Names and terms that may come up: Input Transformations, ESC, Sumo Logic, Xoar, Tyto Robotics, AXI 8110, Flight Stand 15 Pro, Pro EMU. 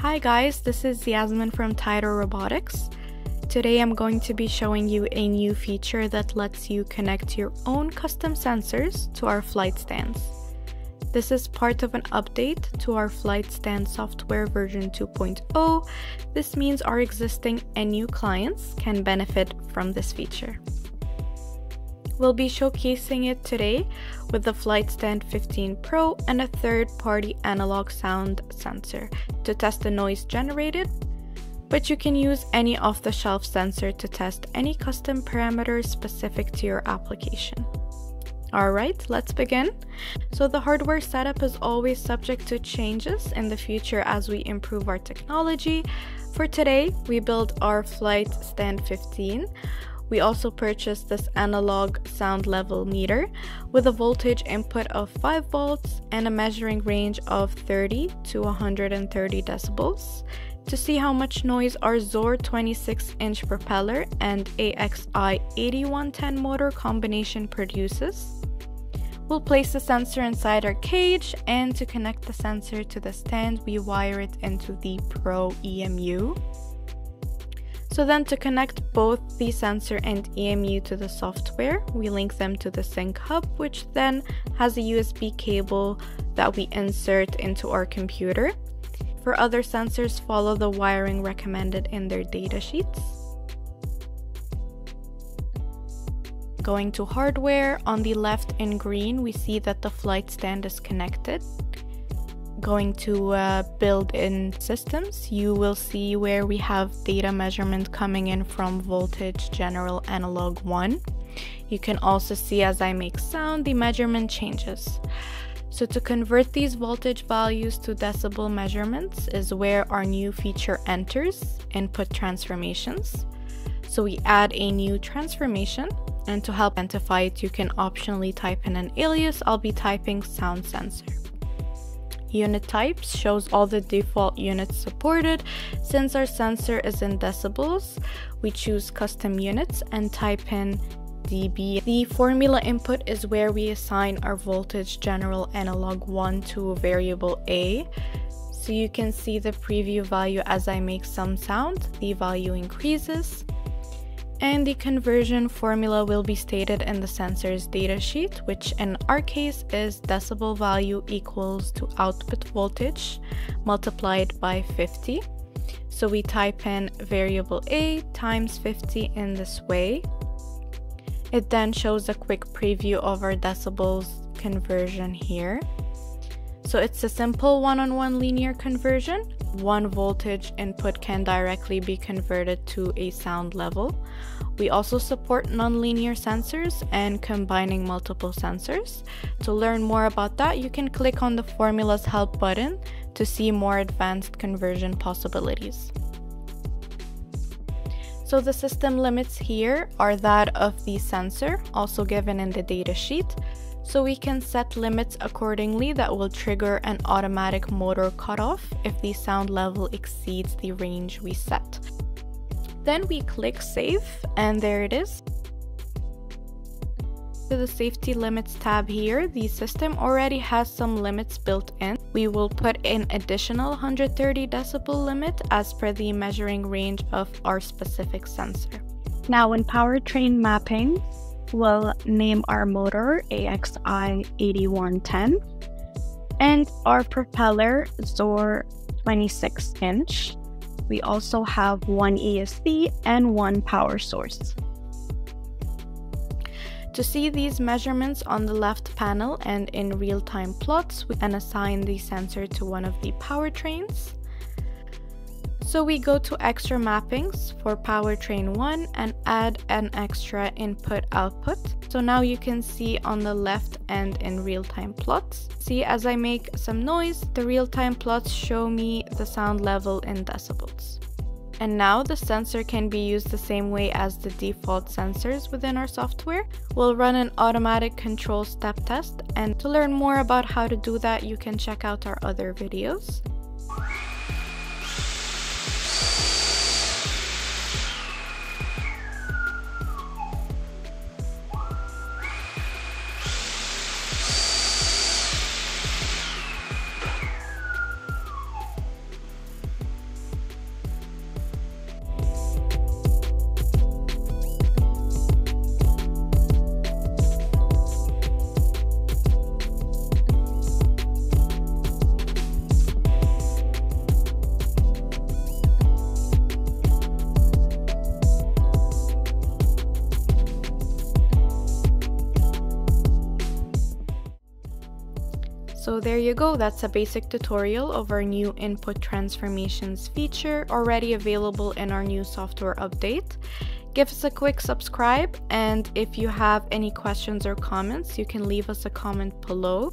Hi guys, this is Yasmin from Tyto Robotics. Today I'm going to be showing you a new feature that lets you connect your own custom sensors to our flight stands. This is part of an update to our flight stand software version 2.0. This means our existing and new clients can benefit from this feature. We'll be showcasing it today with the Flight Stand 15 Pro and a third-party analog sound sensor to test the noise generated, but you can use any off-the-shelf sensor to test any custom parameters specific to your application. Alright, let's begin. So the hardware setup is always subject to changes in the future as we improve our technology. For today, we built our Flight Stand 15. We also purchased this analog sound level meter with a voltage input of 5 volts and a measuring range of 30 to 130 decibels to see how much noise our Xoar 26-inch propeller and AXI 8110 motor combination produces. We'll place the sensor inside our cage, and to connect the sensor to the stand, we wire it into the Pro EMU. So then to connect both the sensor and EMU to the software, we link them to the sync hub, which then has a USB cable that we insert into our computer. For other sensors, follow the wiring recommended in their data sheets. Going to hardware, on the left in green, we see that the flight stand is connected. Going to built-in systems, you will see where we have data measurement coming in from voltage general analog 1. You can also see as I make sound, the measurement changes. So to convert these voltage values to decibel measurements is where our new feature enters, Input Transformations. So we add a new transformation, and to help identify it, you can optionally type in an alias. I'll be typing sound sensor. Unit types shows all the default units supported. Since our sensor is in decibels, we choose custom units and type in dB. The formula input is where we assign our voltage general analog 1 to variable A. So you can see the preview value as I make some sound, the value increases. And the conversion formula will be stated in the sensor's datasheet, which in our case is decibel value equals to output voltage multiplied by 50. So we type in variable A times 50 in this way. It then shows a quick preview of our decibels conversion here. So it's a simple one-on-one linear conversion. One voltage input can directly be converted to a sound level. We also support nonlinear sensors and combining multiple sensors. To learn more about that, you can click on the formula's help button to see more advanced conversion possibilities. So the system limits here are that of the sensor, also given in the datasheet. So we can set limits accordingly that will trigger an automatic motor cutoff if the sound level exceeds the range we set. Then we click save, and there it is. To the safety limits tab here, the system already has some limits built in. We will put an additional 130 decibel limit as per the measuring range of our specific sensor. Now in powertrain mapping, we'll name our motor AXI 8110 and our propeller Xoar 26-inch. We also have one ESC and one power source. To see these measurements on the left panel and in real-time plots, we can assign the sensor to one of the powertrains. So we go to extra mappings for powertrain 1 and add an extra input output. So now you can see on the left and in real-time plots. See, as I make some noise, the real-time plots show me the sound level in decibels. And now the sensor can be used the same way as the default sensors within our software. We'll run an automatic control step test, and to learn more about how to do that, you can check out our other videos. So there you go, that's a basic tutorial of our new Input Transformations feature, already available in our new software update. Give us a quick subscribe, and if you have any questions or comments, you can leave us a comment below.